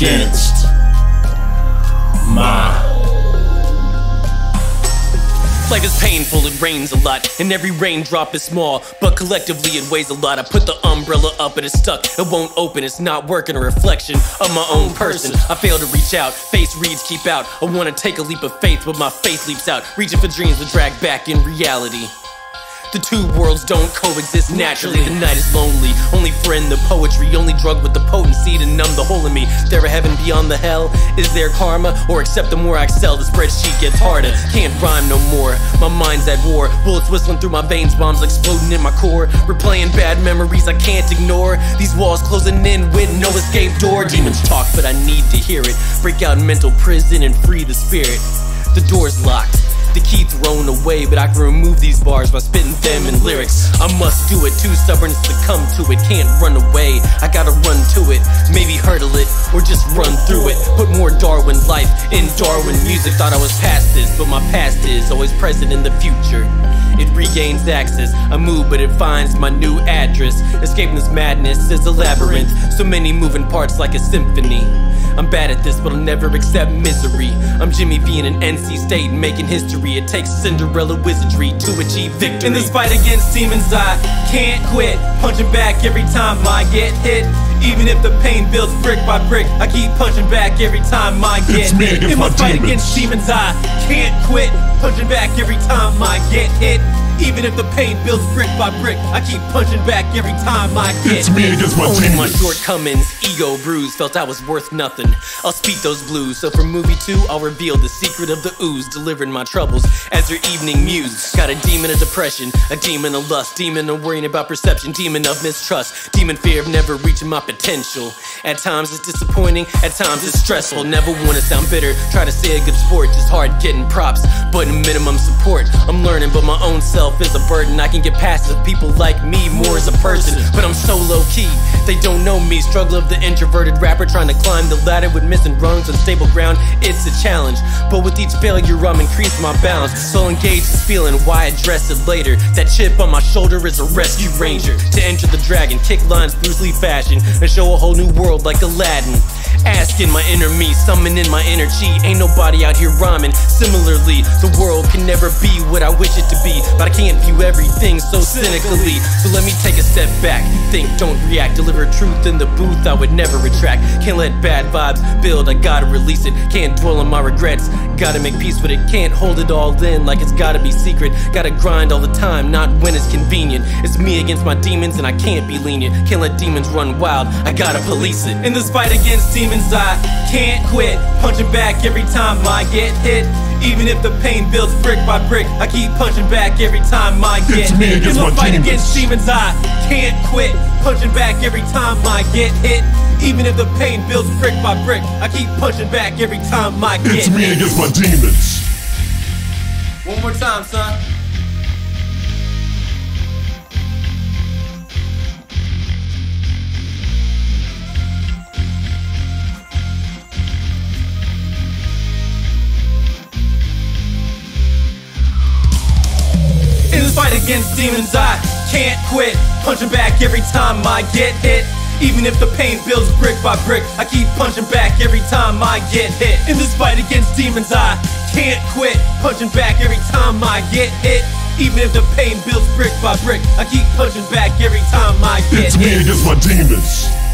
against my. Life is painful, it rains a lot, and every raindrop is small, but collectively it weighs a lot. I put the umbrella up and it's stuck, it won't open, it's not working, a reflection of my own person. I fail to reach out, face reads keep out, I wanna take a leap of faith, but my faith leaps out, reaching for dreams that drag back in reality. The two worlds don't coexist naturally. The night is lonely, only friend the poetry, only drug with the potency to numb the hole in me. There a heaven beyond the hell? Is there karma? Or except the more I excel, the spreadsheet gets harder. Can't rhyme no more, my mind's at war. Bullets whistling through my veins, bombs exploding in my core. Replaying bad memories I can't ignore. These walls closing in with no escape door. Demons talk but I need to hear it. Break out mental prison and free the spirit. The door's locked, the key thrown away, but I can remove these bars by spitting them in lyrics. I must do it, too stubborn to succumb to it. Can't run away, I gotta run to it. Maybe hurdle it, or just run through it. Put more Darwin life in Darwin music. Thought I was past this, but my past is always present in the future. It regains access, I move but it finds my new address. Escaping this madness is a labyrinth, so many moving parts like a symphony. I'm bad at this, but I'll never accept misery. I'm Jimmy V in an NC State making history. It takes Cinderella wizardry to achieve victory. In this fight against demons, I can't quit. Punching back every time I get hit. Even if the pain builds brick by brick, I keep punching back every time I get hit. In my fight against demons, I can't quit. Punching back every time I get hit. Even if the pain builds brick by brick, I keep punching back every time I get hit. Owning my shortcomings, ego bruised, felt I was worth nothing. I'll speak those blues, so for movie 2, I'll reveal the secret of the ooze, delivering my troubles as your evening muse. Got a demon of depression, a demon of lust, demon of worrying about perception, demon of mistrust, demon fear of never reaching my potential. At times it's disappointing, at times it's stressful. Never wanna sound bitter, try to say a good sport, just hard getting props, but in minimum support. I'm learning, but my own self is a burden. I can get past it, people like me more as a person, but I'm so low-key they don't know me. Struggle of the introverted rapper trying to climb the ladder with missing rungs on stable ground. It's a challenge, but with each failure I'm increasing my balance. So engaged is feeling, why address it later? That chip on my shoulder is a rescue ranger to enter the dragon, kick lines Bruce Lee fashion and show a whole new world like Aladdin. Asking my inner me, summoning my inner chi. Ain't nobody out here rhyming similarly. The world can never be what I wish it to be, but I can't view everything so cynically. So let me take a step back, think, don't react, deliver truth in the booth I would never retract. Can't let bad vibes build, I gotta release it. Can't dwell on my regrets, gotta make peace with it. Can't hold it all in like it's gotta be secret. Gotta grind all the time, not when it's convenient. It's me against my demons and I can't be lenient. Can't let demons run wild, I gotta police it. In this fight against demons I can't quit. Punching back every time I get hit. Even if the pain builds brick by brick, I keep punching back every time I get hit. In my fight against demons I can't quit. Punching back every time I get hit. Even if the pain builds brick by brick, I keep punching back every time I get hit. It's me against my demons. One more time, son. Fight against demons, I can't quit. Punching back every time I get hit. Even if the pain builds brick by brick, I keep punching back every time I get hit. In this fight against demons, I can't quit. Punching back every time I get hit. Even if the pain builds brick by brick, I keep punching back every time I get hit. It's me against my demons.